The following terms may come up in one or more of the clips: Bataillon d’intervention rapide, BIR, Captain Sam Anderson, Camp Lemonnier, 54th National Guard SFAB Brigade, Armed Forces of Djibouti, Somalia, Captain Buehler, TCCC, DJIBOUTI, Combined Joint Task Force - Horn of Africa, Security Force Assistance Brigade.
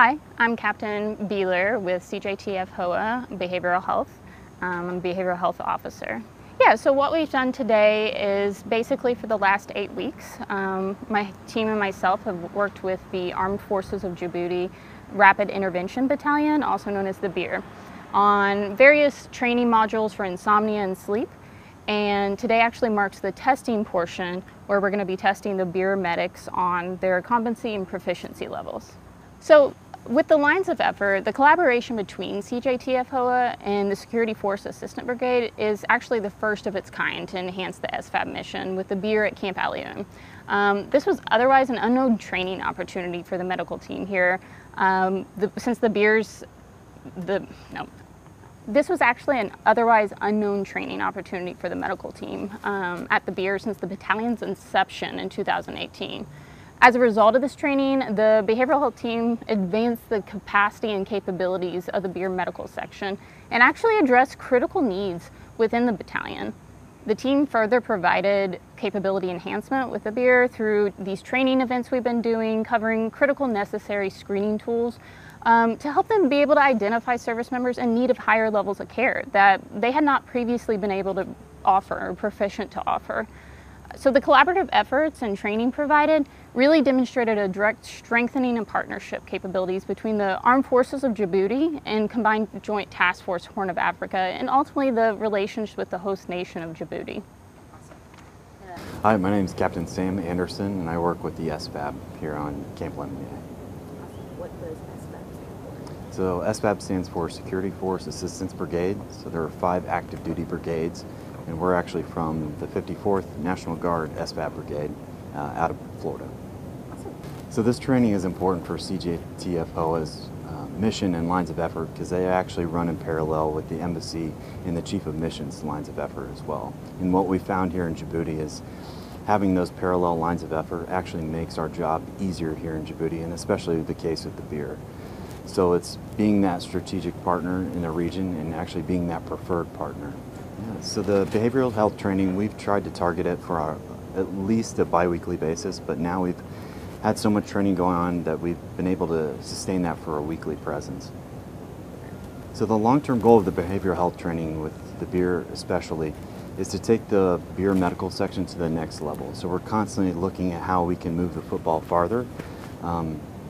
Hi, I'm Captain Buehler with CJTF HOA Behavioral Health. I'm a behavioral health officer. Yeah, so what we've done today is basically for the last 8 weeks, my team and myself have worked with the Armed Forces of Djibouti Rapid Intervention Battalion, also known as the BIR, on various training modules for insomnia and sleep. And today actually marks the testing portion where we're going to be testing the BIR medics on their competency and proficiency levels. So with the lines of effort, the collaboration between CJTF HOA and the Security Force Assistance Brigade is actually the first of its kind to enhance the SFAB mission with the BIR at Camp Lemonnier. This was otherwise an unknown training opportunity for the medical team here. This was actually an otherwise unknown training opportunity for the medical team at the BIR since the battalion's inception in 2018. As a result of this training, the behavioral health team advanced the capacity and capabilities of the BIR medical section and actually addressed critical needs within the battalion. The team further provided capability enhancement with the BIR through these training events we've been doing, covering critical necessary screening tools to help them be able to identify service members in need of higher levels of care that they had not previously been able to offer or proficient to offer. So the collaborative efforts and training provided really demonstrated a direct strengthening and partnership capabilities between the Armed Forces of Djibouti and Combined Joint Task Force Horn of Africa, and ultimately the relations with the host nation of Djibouti. Awesome. Yeah. Hi, my name is Captain Sam Anderson, and I work with the SFAB here on Camp Lemonnier. Awesome. What does SFAB stand for? So SFAB stands for Security Force Assistance Brigade. So there are 5 active duty brigades, and we're actually from the 54th National Guard SFAB Brigade out of Florida. Awesome. So this training is important for CJTF HOA's mission and lines of effort because they actually run in parallel with the embassy and the Chief of Missions lines of effort as well. And what we found here in Djibouti is having those parallel lines of effort actually makes our job easier here in Djibouti, and especially the case with the BIR. So it's being that strategic partner in the region and actually being that preferred partner. Yeah, so the behavioral health training, we've tried to target it for at least a bi-weekly basis, but now we've had so much training going on that we've been able to sustain that for a weekly presence. So the long-term goal of the behavioral health training with the BIR especially is to take the BIR medical section to the next level. So we're constantly looking at how we can move the football farther,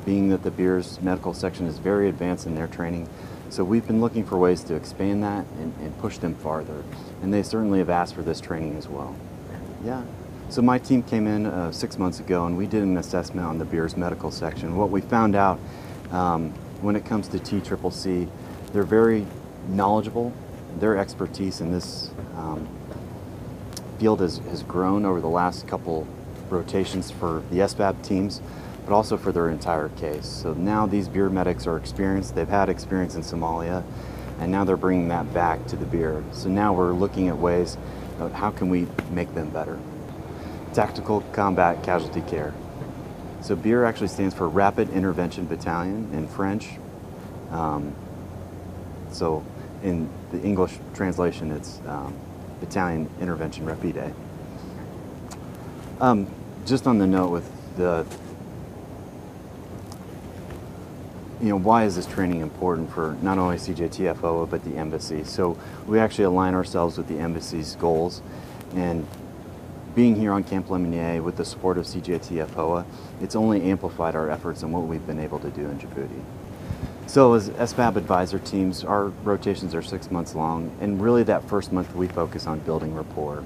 being that the BIR's medical section is very advanced in their training. So we've been looking for ways to expand that and push them farther. And they certainly have asked for this training as well. Yeah. So my team came in 6 months ago, and we did an assessment on the BIR's medical section. What we found out when it comes to TCCC, they're very knowledgeable. Their expertise in this field has grown over the last couple rotations for the SFAB teams, but also for their entire case. So now these BIR medics are experienced. They've had experience in Somalia, and now they're bringing that back to the BIR. So now we're looking at ways of how can we make them better. Tactical Combat Casualty Care. So BIR actually stands for Rapid Intervention Battalion in French. So in the English translation, it's Battalion Intervention Rapide. Just on the note with the why is this training important for not only CJTF HOA but the embassy? So we actually align ourselves with the embassy's goals, and being here on Camp Lemonnier with the support of CJTF HOA, it's only amplified our efforts and what we've been able to do in Djibouti. So as SFAB advisor teams, our rotations are 6 months long, and really that first month we focus on building rapport.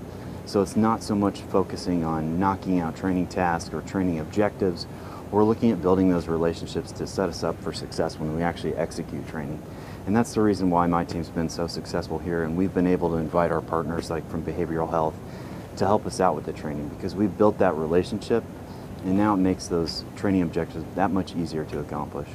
So it's not so much focusing on knocking out training tasks or training objectives. We're looking at building those relationships to set us up for success when we actually execute training. And that's the reason why my team's been so successful here, and we've been able to invite our partners like from behavioral health to help us out with the training, because we've built that relationship, and now it makes those training objectives that much easier to accomplish.